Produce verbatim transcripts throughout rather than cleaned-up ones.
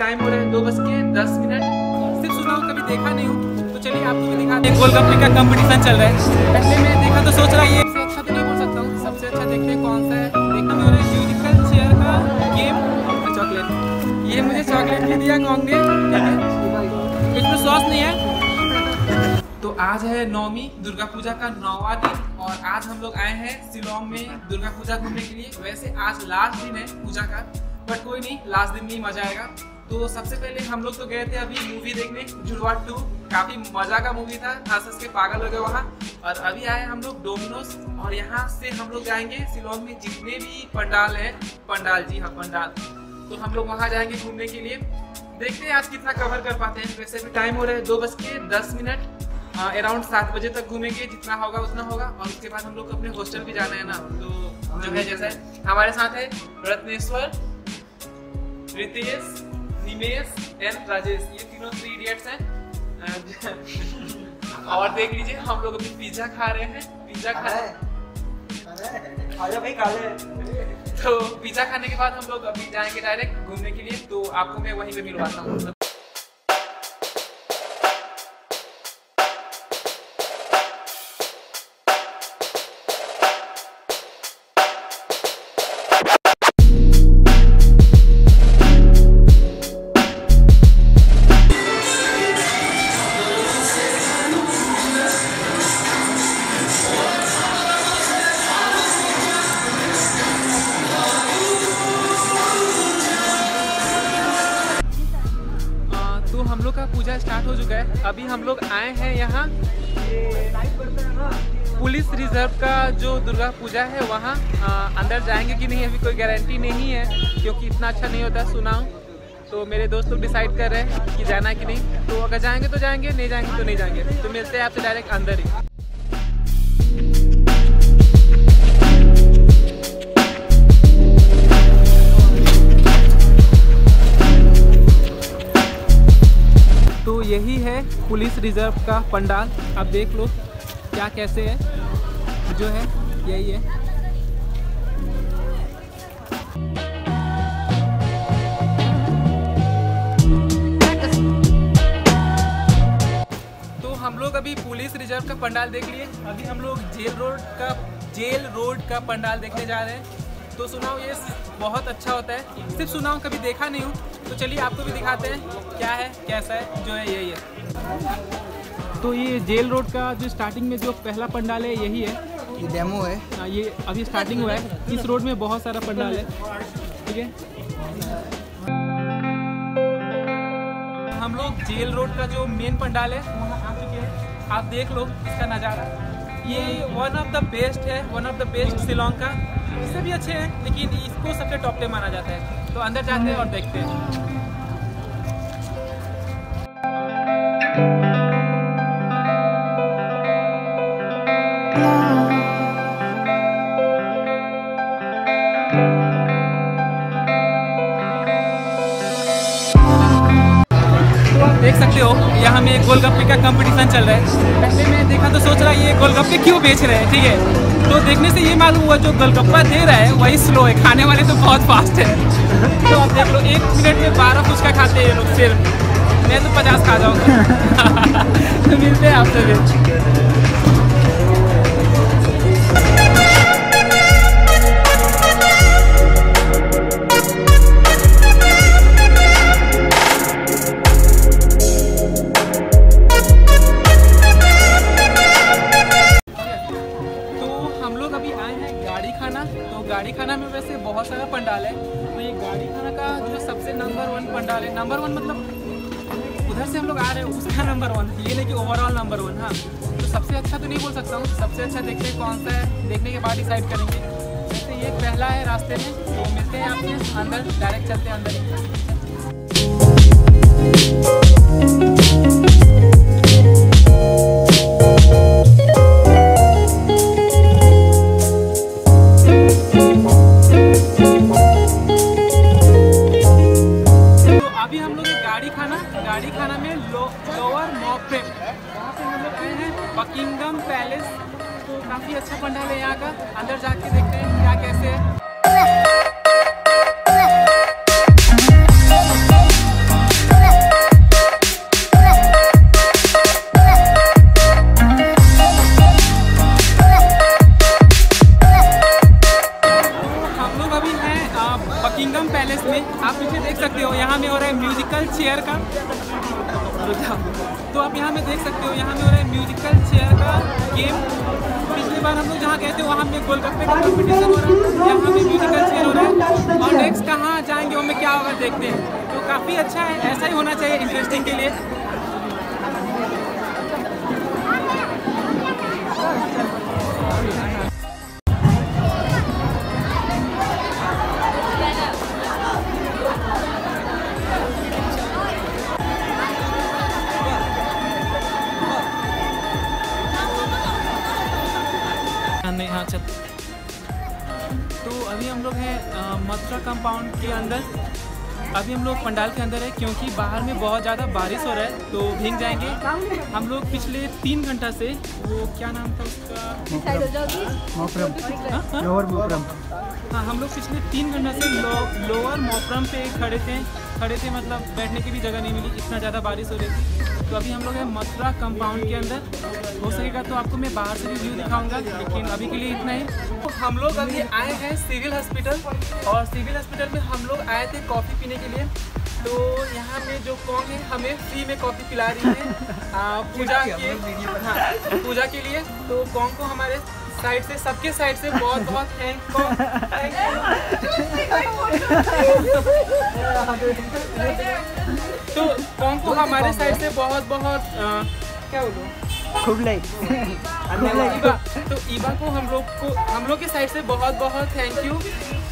Time हो रहा है दो बज के दस मिनट। सिर्फ सुना हूँ, कभी देखा नहीं हूँ, तो चलिए आपको दिखाते हैं। गोल गप्पे का कंपटीशन चल रहा है। पहले मैं देखा तो सोच रहा है ये सबसे अच्छा तो नहीं बोल सकता हूँ, सबसे अच्छा देखिए कौन सा है। देखने में हो रहा है म्यूजिकल चेयर का गेम और चॉकलेट। ये मुझे चॉकलेट भी दिया कहोंगे, इसमें सॉस नहीं है। तो आज है नौवीं दुर्गा पूजा का नौवां दिन और आज हम लोग आए हैं शिलोंग में दुर्गा पूजा घूमने के लिए। वैसे आज लास्ट दिन है पूजा का, बट कोई नहीं, लास्ट दिन में मजा आएगा। तो सबसे पहले हम लोग तो गए थे अभी मूवी देखने, जुड़वा टू, काफ़ी मज़ा का मूवी था, हंस हंस के पागल हो गए वहाँ। और अभी आए हम लोग डोमिनोस और यहाँ से हम लोग जाएंगे शिलोंग में जितने भी पंडाल हैं, पंडाल जी हाँ पंडाल, तो हम लोग वहाँ जाएंगे घूमने के लिए। देखते हैं आज कितना कवर कर पाते हैं। वैसे भी टाइम हो रहा है दो बज के दस मिनट अराउंड सात बजे तक घूमेंगे, जितना होगा उतना होगा। और उसके बाद हम लोग अपने हॉस्टल भी जाना है ना, तो जो है जैसा है। हमारे साथ है रत्नेश्वर, रितेश, निमेश एंड राजेश, ये तीनों थ्री इडियट्स हैं। और देख लीजिए हम लोग अभी पिज्जा खा रहे हैं, पिज्जा खा रहे हैं। तो पिज्जा खाने के बाद हम लोग अभी जाएंगे डायरेक्ट घूमने के लिए, तो आपको मैं वहीं पर मिलवाता हूँ। पूजा स्टार्ट हो चुका है। अभी हम लोग आए हैं यहाँ पुलिस रिजर्व का जो दुर्गा पूजा है वहाँ। अंदर जाएंगे कि नहीं अभी कोई गारंटी नहीं है, क्योंकि इतना अच्छा नहीं होता सुना हूँ। तो मेरे दोस्त लोग डिसाइड कर रहे हैं कि जाना कि नहीं, तो अगर जाएंगे तो जाएंगे, नहीं जाएंगे तो नहीं जाएंगे। तो मिलते हैं आपसे डायरेक्ट अंदर ही। यही है पुलिस रिजर्व का पंडाल, आप देख लो क्या कैसे है, जो है यही है। तो हम लोग अभी पुलिस रिजर्व का पंडाल देख लिए, अभी हम लोग जेल रोड का जेल रोड का पंडाल देखने जा रहे हैं। तो सुनाओ ये बहुत अच्छा होता है, सिर्फ सुनाओ, कभी देखा नहीं हूँ। तो चलिए आपको भी दिखाते हैं क्या है कैसा है, जो है यही है। तो ये जेल रोड का जो स्टार्टिंग में जो पहला पंडाल है यही है, ये डेमो है। आ, ये अभी स्टार्टिंग हुआ है। इस रोड में बहुत सारा पंडाल है, ठीक है। हम लोग जेल रोड का जो मेन पंडाल है वहाँ आ चुके हैं, आप देख लो इसका नज़ारा। ये वन ऑफ द बेस्ट है, one of the best Shillong का। इससे भी अच्छे हैं लेकिन इसको सबसे टॉप पे माना जाता है। तो अंदर जाते हैं और देखते हैं। देख सकते हो यहाँ में गोलगप्पे का कंपटीशन चल रहा है। पहले मैं देखा तो सोच रहा है ये गोलगप्पे क्यों बेच रहे हैं, ठीक है। तो देखने से ये मालूम हुआ जो गोलगप्पा दे रहा है वही स्लो है, खाने वाले तो बहुत फास्ट है। तो आप देख लो एक मिनट में बारह फुचका खाते हैं ये लोग, सिर्फ मैं तो पचास खा जाऊँगा। तो मिलते हैं आपसे भी। नंबर वन मतलब उधर से हम लोग आ रहे हैं उसका नंबर वन, ये नहीं कि ओवरऑल नंबर वन। हाँ, तो सबसे अच्छा तो नहीं बोल सकता हूँ, सबसे अच्छा देखते हैं कौन सा है, देखने के बाद डिसाइड करेंगे। जैसे ये पहला है रास्ते में, तो मिलते हैं आपके अंदर, डायरेक्ट चलते हैं अंदर। किंगडम पैलेस, तो काफ़ी अच्छा पंडाल है यहाँ का, अंदर जाके देखते हैं क्या कैसे है। यहाँ में हो रहा है म्यूजिकल चेयर का रुझान। तो आप यहाँ में देख सकते हो, यहाँ में हो रहा है म्यूजिकल चेयर का गेम। पिछली बार हम लोग जहाँ गए थे वहाँ में गोलगप्पे का कॉम्पिटिशन हो रहा है, यहाँ में म्यूजिकल चेयर हो रहा है। और नेक्स्ट कहाँ जाएंगे हमें क्या होगा देखते हैं। तो काफ़ी अच्छा है, ऐसा ही होना चाहिए इंटरेस्टिंग के लिए। तो अभी हम लोग हैं मथुरा कंपाउंड के अंदर। अभी हम लोग पंडाल के अंदर है क्योंकि बाहर में बहुत ज़्यादा बारिश हो रहा है तो भीग जाएंगे हम लोग। पिछले तीन घंटा से वो क्या नाम था उसका, लोअर मौप्रम। हाँ, हम लोग पिछले तीन घंटा से लो, लोअर मौप्रम पे खड़े थे खड़े थे मतलब बैठने की भी जगह नहीं मिली, इतना ज़्यादा बारिश हो रही थी। तो अभी हम लोग हैं मथुरा कंपाउंड के अंदर। हो सकेगा तो आपको मैं बाहर से भी व्यू दिखाऊंगा, लेकिन अभी के लिए इतना ही। तो हम लोग अभी आए हैं सिविल हॉस्पिटल, और सिविल हॉस्पिटल में हम लोग आए थे कॉफ़ी पीने के लिए। तो यहाँ पे जो कॉम है हमें फ्री में कॉफ़ी पिला रही है आ, पूजा के हाँ पूजा के लिए। तो कॉम को हमारे साइड से, सबके साइड से बहुत बहुत थैंक कॉम। तो कॉम को हमारे साइड से बहुत बहुत आ, क्या बोलूँ, खूब लाइक। ईवा, तो ईवा को हम लोग को हम लोग के साइड से बहुत बहुत थैंक यू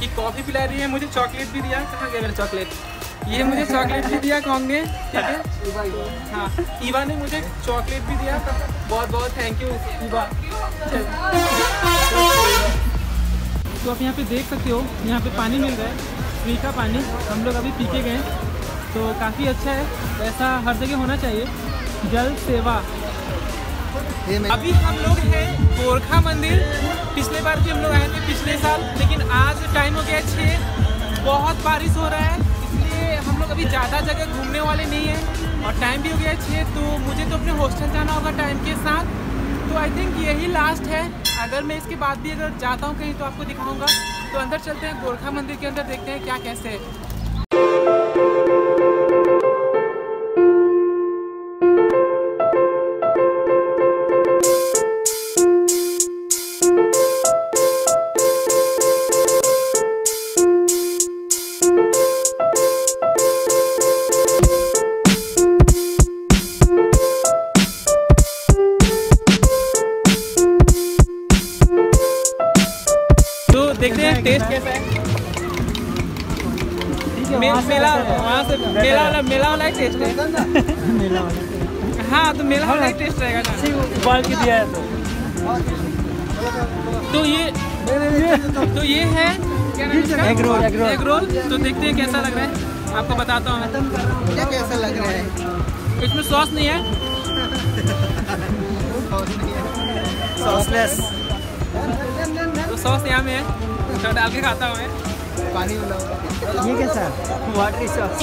कि कॉफ़ी पिला रही है, मुझे चॉकलेट भी दिया। कहाँ गया मेरा चॉकलेट? ये मुझे चॉकलेट भी दिया कॉम ने, ठीक है। हाँ, ईवा ने मुझे चॉकलेट भी दिया, बहुत बहुत थैंक यू ईवा। तो आप यहाँ पे देख सकते हो, यहाँ पे पानी मिल रहा है, फ्री का पानी। हम लोग अभी पी के गए तो काफ़ी अच्छा है, ऐसा हर जगह होना चाहिए। जल सेवा। अभी हम लोग हैं गोरखा मंदिर। पिछले बार भी हम लोग आए थे पिछले साल, लेकिन आज टाइम हो गया छः। बहुत बारिश हो रहा है इसलिए हम लोग अभी ज़्यादा जगह घूमने वाले नहीं हैं, और टाइम भी हो गया छः। तो मुझे तो अपने हॉस्टल जाना होगा टाइम के साथ। तो आई थिंक यही लास्ट है। अगर मैं इसके बाद भी अगर जाता हूँ कहीं तो आपको दिखाऊँगा। तो अंदर चलते हैं गोरखा मंदिर के अंदर, देखते हैं क्या कैसे है। टेस्ट कैसा है? मेला मेला वहाँ से मेला वाला मेला वाला टेस्ट है। मेला वाला, हाँ तो मेला वाला टेस्ट रहेगा ना। उबाल के दिया है तो ये तो ये है एग रोल। एग रोल तो देखते हैं कैसा लग रहा है, आपको बताता हूँ मैं क्या कैसा लग रहा है। इसमें सॉस नहीं है, सॉसलेस। तो सॉस यहाँ में है, डाल के खाता हूँ मैं। पानी ये कैसा वाटरी सॉस।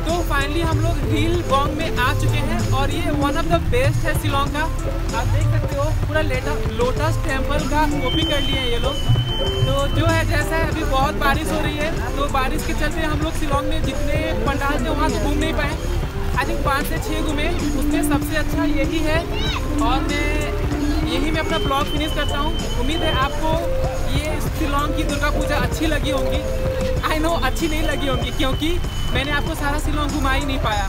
तो फाइनली हम लोग हिल बॉन्ग में आ चुके हैं, और ये वन ऑफ द बेस्ट है शिलोंग का। आप देख सकते हो पूरा लोटस टेम्पल का कॉपी कर लिए हैं ये लोग। तो जो है जैसा है, अभी बहुत बारिश हो रही है तो बारिश के चलते हम लोग शिलोंग में जितने पंडाल थे वहाँ तो घूम नहीं पाए। आई थिंक पाँच से छः घूमे, उसमें सबसे अच्छा यही है। और मैं यही मैं अपना ब्लॉग फिनिश करता हूँ। उम्मीद है आपको ये शिलोंग की दुर्गा पूजा अच्छी लगी होगी। आई नो अच्छी नहीं लगी होगी क्योंकि मैंने आपको सारा शिलोंग घुमा ही नहीं पाया।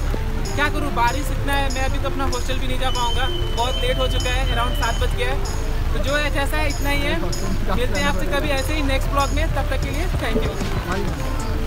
क्या करूँ, बारिश इतना है। मैं अभी तो अपना हॉस्टल भी नहीं जा पाऊँगा, बहुत लेट हो चुका है, अराउंड सात बज गया है। तो जो है जैसा है इतना ही है। मिलते हैं आपसे कभी ऐसे ही नेक्स्ट ब्लॉग में, तब तक के लिए थैंक यू।